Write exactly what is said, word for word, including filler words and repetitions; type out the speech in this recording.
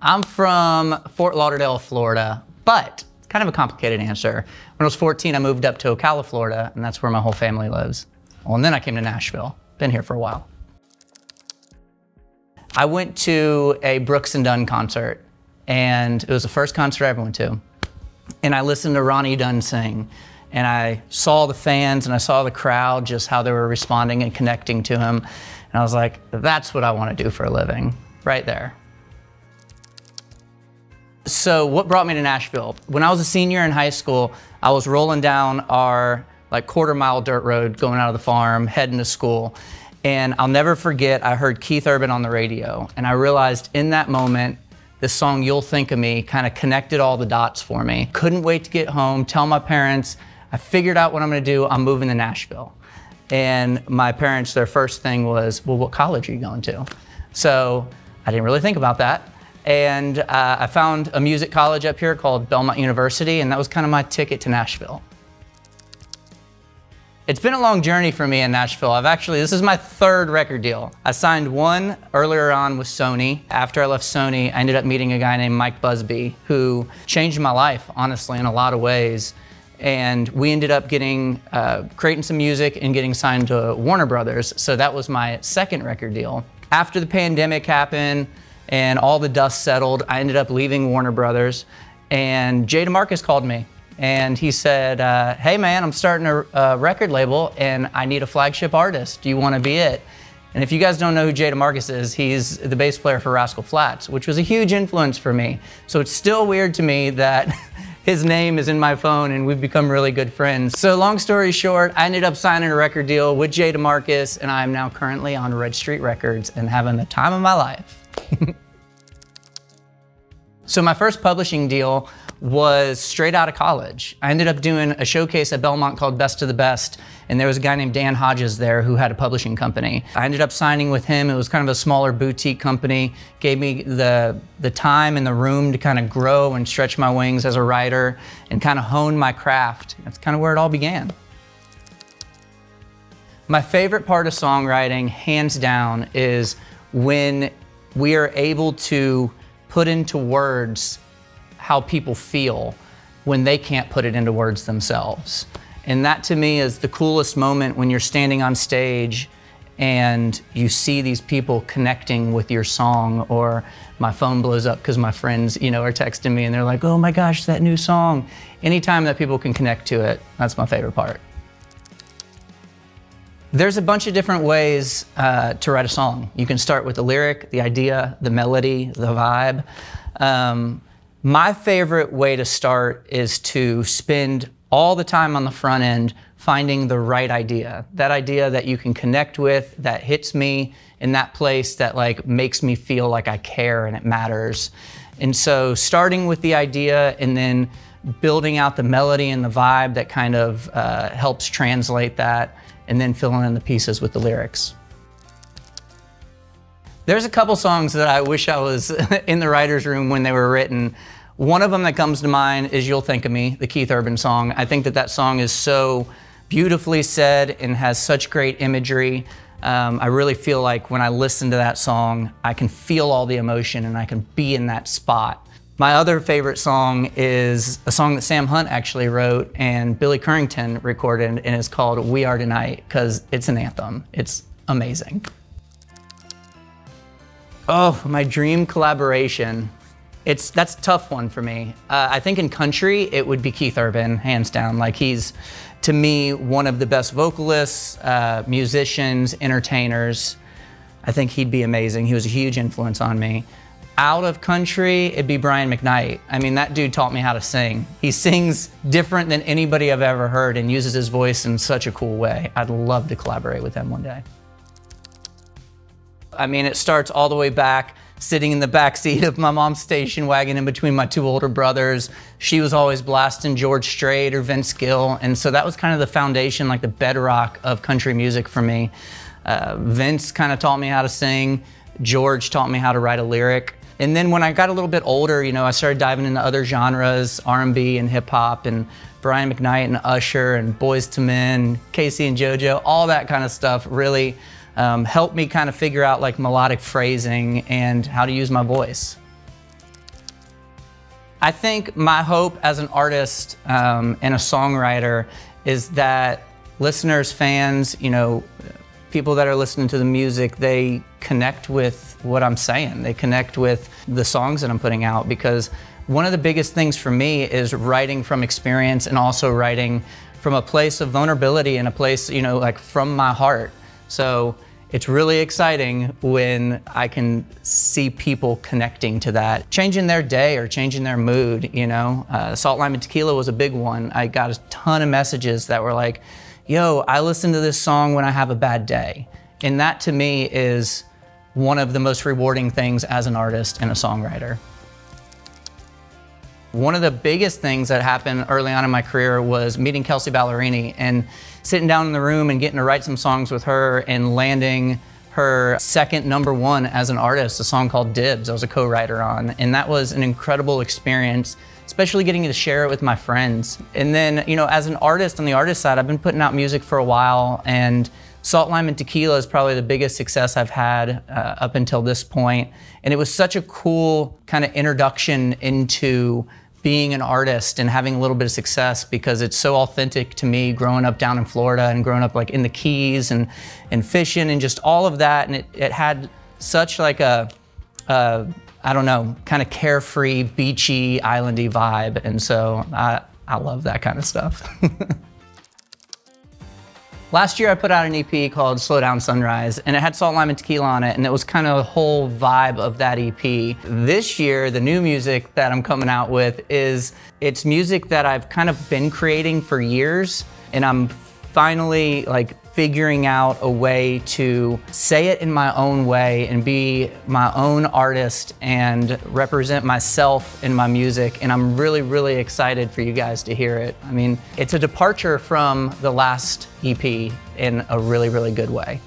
I'm from Fort Lauderdale, Florida, but it's kind of a complicated answer. When I was fourteen, I moved up to Ocala, Florida, and that's where my whole family lives. Well, and then I came to Nashville. Been here for a while. I went to a Brooks and Dunn concert, and it was the first concert I ever went to. And I listened to Ronnie Dunn sing, and I saw the fans and I saw the crowd, just how they were responding and connecting to him. And I was like, that's what I want to do for a living, right there. So what brought me to Nashville? When I was a senior in high school, I was rolling down our like quarter mile dirt road going out of the farm, heading to school. And I'll never forget, I heard Keith Urban on the radio. And I realized in that moment, this song, You'll Think of Me, kind of connected all the dots for me. Couldn't wait to get home, tell my parents, I figured out what I'm gonna do, I'm moving to Nashville. And my parents, their first thing was, well, what college are you going to? So I didn't really think about that. And uh, I found a music college up here called Belmont University, and that was kind of my ticket to Nashville. It's been a long journey for me in Nashville. I've actually, this is my third record deal. I signed one earlier on with Sony. After I left Sony, I ended up meeting a guy named Mike Busby, who changed my life, honestly, in a lot of ways. And we ended up getting, uh, creating some music and getting signed to Warner Brothers. So that was my second record deal. After the pandemic happened and all the dust settled, I ended up leaving Warner Brothers, and Jay DeMarcus called me. And he said, uh, hey man, I'm starting a, a record label and I need a flagship artist. Do you want to be it? And if you guys don't know who Jay DeMarcus is, he's the bass player for Rascal Flatts, which was a huge influence for me. So it's still weird to me that his name is in my phone and we've become really good friends. So long story short, I ended up signing a record deal with Jay DeMarcus, and I am now currently on Red Street Records and having the time of my life. So my first publishing deal was straight out of college. I ended up doing a showcase at Belmont called Best of the Best, and there was a guy named Dan Hodges there who had a publishing company. I ended up signing with him. It was kind of a smaller boutique company, gave me the, the time and the room to kind of grow and stretch my wings as a writer and kind of hone my craft. That's kind of where it all began. My favorite part of songwriting, hands down, is when we are able to put into words how people feel when they can't put it into words themselves. And that to me is the coolest moment, when you're standing on stage and you see these people connecting with your song, or my phone blows up because my friends, you know, are texting me and they're like, oh my gosh, that new song. Anytime that people can connect to it, that's my favorite part. There's a bunch of different ways uh, to write a song. You can start with the lyric, the idea, the melody, the vibe. Um, My favorite way to start is to spend all the time on the front end finding the right idea. That idea that you can connect with, that hits me in that place, that like makes me feel like I care and it matters. And so starting with the idea and then building out the melody and the vibe that kind of uh, helps translate that, and then filling in the pieces with the lyrics. There's a couple songs that I wish I was in the writer's room when they were written. One of them that comes to mind is You'll Think of Me, the Keith Urban song. I think that that song is so beautifully said and has such great imagery. Um, I really feel like when I listen to that song, I can feel all the emotion and I can be in that spot. My other favorite song is a song that Sam Hunt actually wrote and Billy Currington recorded, and it's called We Are Tonight, because it's an anthem. It's amazing. Oh, my dream collaboration. It's, that's a tough one for me. Uh, I think in country, it would be Keith Urban, hands down. Like he's, to me, one of the best vocalists, uh, musicians, entertainers. I think he'd be amazing. He was a huge influence on me. Out of country, it'd be Brian McKnight. I mean, that dude taught me how to sing. He sings different than anybody I've ever heard and uses his voice in such a cool way. I'd love to collaborate with him one day. I mean, it starts all the way back, sitting in the backseat of my mom's station wagon in between my two older brothers. She was always blasting George Strait or Vince Gill, and so that was kind of the foundation, like the bedrock of country music for me. Uh, Vince kind of taught me how to sing. George taught me how to write a lyric. And then when I got a little bit older, you know, I started diving into other genres, R and B and hip hop, and Brian McKnight and Usher and Boys to Men, Casey and JoJo, all that kind of stuff really Um, helped me kind of figure out like melodic phrasing and how to use my voice. I think my hope as an artist um, and a songwriter is that listeners, fans, you know, people that are listening to the music, they connect with what I'm saying. They connect with the songs that I'm putting out, because one of the biggest things for me is writing from experience and also writing from a place of vulnerability and a place, you know, like from my heart. So it's really exciting when I can see people connecting to that, changing their day or changing their mood, you know. Uh, Salt, Lime, and Tequila was a big one. I got a ton of messages that were like, yo, I listen to this song when I have a bad day. And that to me is one of the most rewarding things as an artist and a songwriter. One of the biggest things that happened early on in my career was meeting Kelsey Ballerini and sitting down in the room and getting to write some songs with her and landing her second number one as an artist, a song called Dibs I was a co-writer on. And that was an incredible experience, especially getting to share it with my friends. And then, you know, as an artist on the artist side, I've been putting out music for a while, and Salt, Lime, and Tequila is probably the biggest success I've had uh, up until this point. And it was such a cool kind of introduction into being an artist and having a little bit of success, because it's so authentic to me growing up down in Florida and growing up like in the Keys and, and fishing and just all of that. And it, it had such like a, a, I don't know, kind of carefree, beachy, islandy vibe. And so I, I love that kind of stuff. Last year I put out an E P called Slow Down Sunrise, and it had Salt, Lime, and Tequila on it, and it was kind of the whole vibe of that E P. This year, the new music that I'm coming out with is, it's music that I've kind of been creating for years, and I'm finally like figuring out a way to say it in my own way and be my own artist and represent myself in my music. And I'm really, really excited for you guys to hear it. I mean, it's a departure from the last E P in a really, really good way.